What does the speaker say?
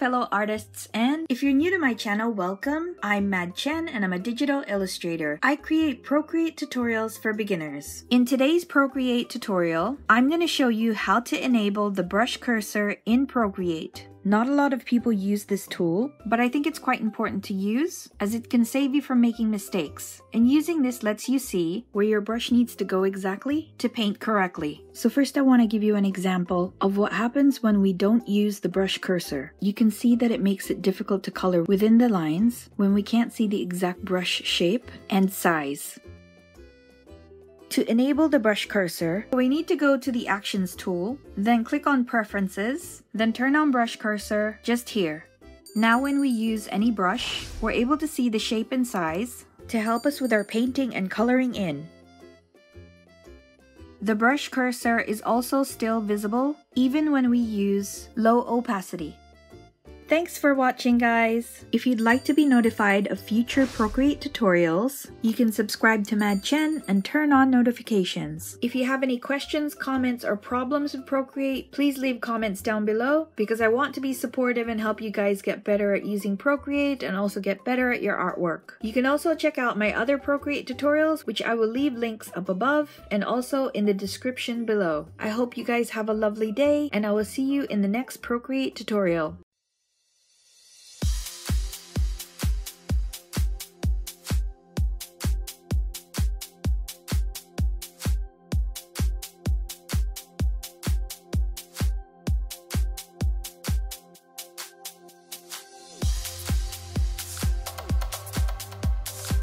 fellow artists, and if you're new to my channel, welcome. I'm Mad Tzen and I'm a digital illustrator. I create Procreate tutorials for beginners. In today's Procreate tutorial, I'm going to show you how to enable the brush cursor in Procreate. Not a lot of people use this tool, but I think it's quite important to use as it can save you from making mistakes. And using this lets you see where your brush needs to go exactly to paint correctly. So first I want to give you an example of what happens when we don't use the brush cursor. You can see that it makes it difficult to color within the lines when we can't see the exact brush shape and size. To enable the brush cursor, we need to go to the Actions tool, then click on Preferences, then turn on Brush Cursor just here. Now when we use any brush, we're able to see the shape and size to help us with our painting and coloring in. The brush cursor is also still visible even when we use low opacity. Thanks for watching, guys! If you'd like to be notified of future Procreate tutorials, you can subscribe to Mad Tzen and turn on notifications. If you have any questions, comments, or problems with Procreate, please leave comments down below because I want to be supportive and help you guys get better at using Procreate and also get better at your artwork. You can also check out my other Procreate tutorials, which I will leave links up above and also in the description below. I hope you guys have a lovely day, and I will see you in the next Procreate tutorial.